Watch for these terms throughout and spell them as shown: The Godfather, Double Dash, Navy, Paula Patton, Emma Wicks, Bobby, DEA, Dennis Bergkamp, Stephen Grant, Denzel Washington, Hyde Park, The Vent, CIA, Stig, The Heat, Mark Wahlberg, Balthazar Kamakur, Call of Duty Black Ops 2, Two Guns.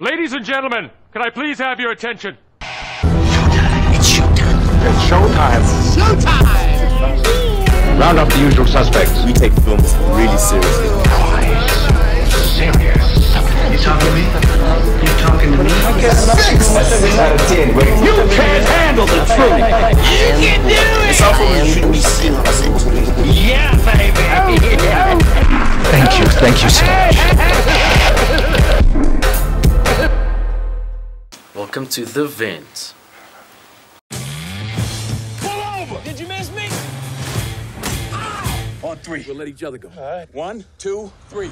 Ladies and gentlemen, can I please have your attention? Showtime. It's showtime. It's showtime. Showtime! Round up the usual suspects. We take film really seriously. Guys, serious. You talking to me? You talking to me? I guess not. 6 out of 10. You can't handle the truth. You can do it. It's all for me. Yeah, baby. Thank you. Thank you so much. Welcome to The Vent. Pull over. Did you miss me? On three. We'll let each other go. All right. 1, 2, 3.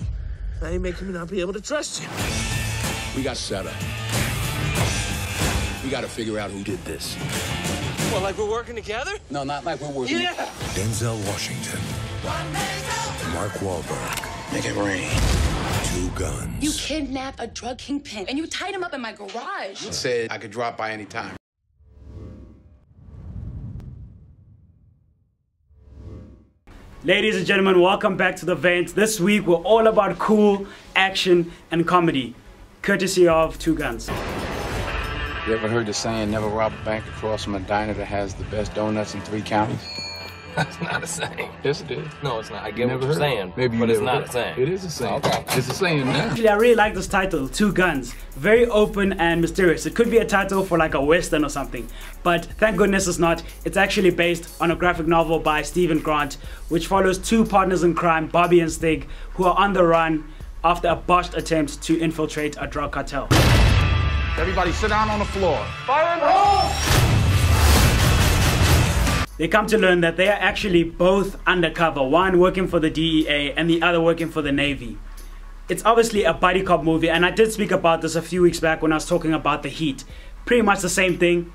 Now you're making me not be able to trust you. We got set up. We got to figure out who did this. Well, like we're working together? No, not like we're working. Yeah. Denzel Washington. Mark Wahlberg. Make it rain. Two Guns. You kidnapped a drug kingpin and you tied him up in my garage. You said I could drop by any time. Ladies and gentlemen, welcome back to The Vent. This week, we're all about cool, action, and comedy, courtesy of Two Guns. You ever heard the saying, never rob a bank across from a diner that has the best donuts in 3 counties? That's not a saying. Yes, it is. No, it's not. I get what you're saying, but it's not a saying. It is a saying. Okay. It's a saying now. Actually, I really like this title, Two Guns. Very open and mysterious. It could be a title for like a Western or something, but thank goodness it's not. It's actually based on a graphic novel by Stephen Grant, which follows 2 partners in crime, Bobby and Stig, who are on the run after a botched attempt to infiltrate a drug cartel. Everybody sit down on the floor. Fire and hold! They come to learn that they are actually both undercover, one working for the DEA and the other working for the Navy. It's obviously a buddy cop movie, and I did speak about this a few weeks back when I was talking about The Heat. Pretty much the same thing,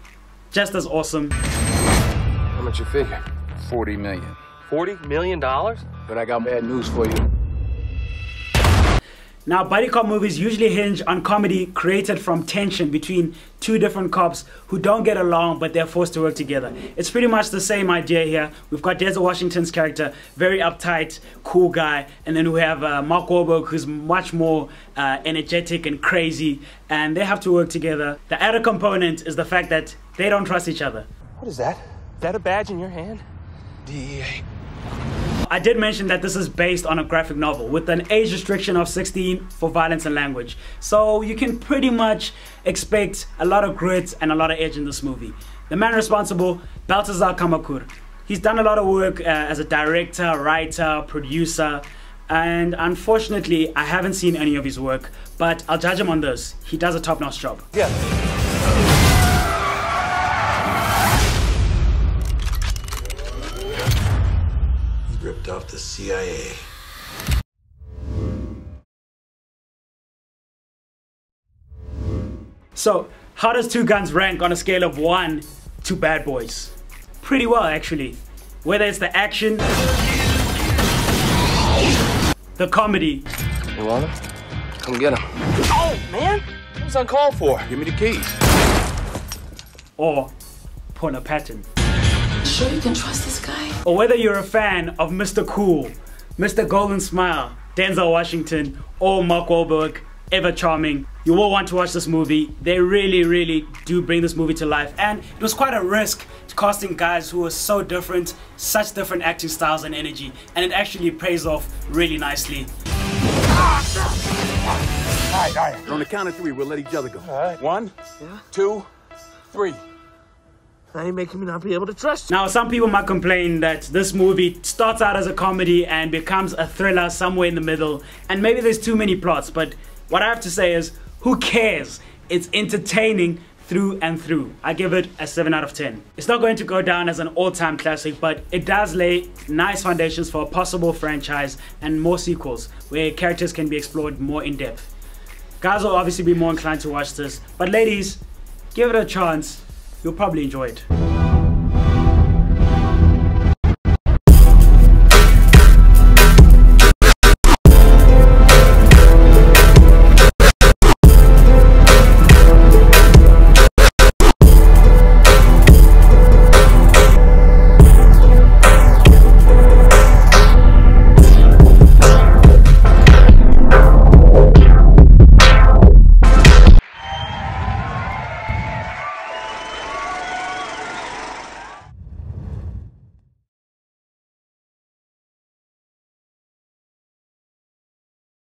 just as awesome. How much you figure? 40 million. $40 million? But I got bad news for you. Now, buddy cop movies usually hinge on comedy created from tension between 2 different cops who don't get along, but they're forced to work together. It's pretty much the same idea here. We've got Denzel Washington's character, very uptight, cool guy, and then we have Mark Wahlberg, who's much more energetic and crazy, and they have to work together. The other component is the fact that they don't trust each other. What is that? Is that a badge in your hand? DEA. I did mention that this is based on a graphic novel with an age restriction of 16 for violence and language. So you can pretty much expect a lot of grit and a lot of edge in this movie. The man responsible, Balthazar Kamakur. He's done a lot of work as a director, writer, producer, and unfortunately I haven't seen any of his work, but I'll judge him on this. He does a top-notch job. Yeah. Ripped off the CIA. So, how does Two Guns rank on a scale of 1 to Bad Boys? Pretty well, actually. Whether it's the action, the comedy. You want him? Come get him. Oh, man! That was uncalled for. Give me the keys. Or Paula Patton. Sure you can trust this guy? Or whether you're a fan of Mr. Cool, Mr. Golden Smile, Denzel Washington, or Mark Wahlberg, ever charming, you will want to watch this movie. They really, really do bring this movie to life, and it was quite a risk casting guys who were so different, such different acting styles and energy, and it actually pays off really nicely. All right. On the count of 3, we'll let each other go. All right. 1, 2, 3. Now you're making me not be able to trust you. Now, some people might complain that this movie starts out as a comedy and becomes a thriller somewhere in the middle, and maybe there's too many plots, but what I have to say is, who cares? It's entertaining through and through. I give it a 7 out of 10. It's not going to go down as an all-time classic, but it does lay nice foundations for a possible franchise and more sequels, where characters can be explored more in depth. Guys will obviously be more inclined to watch this, but ladies, give it a chance. You'll probably enjoy it.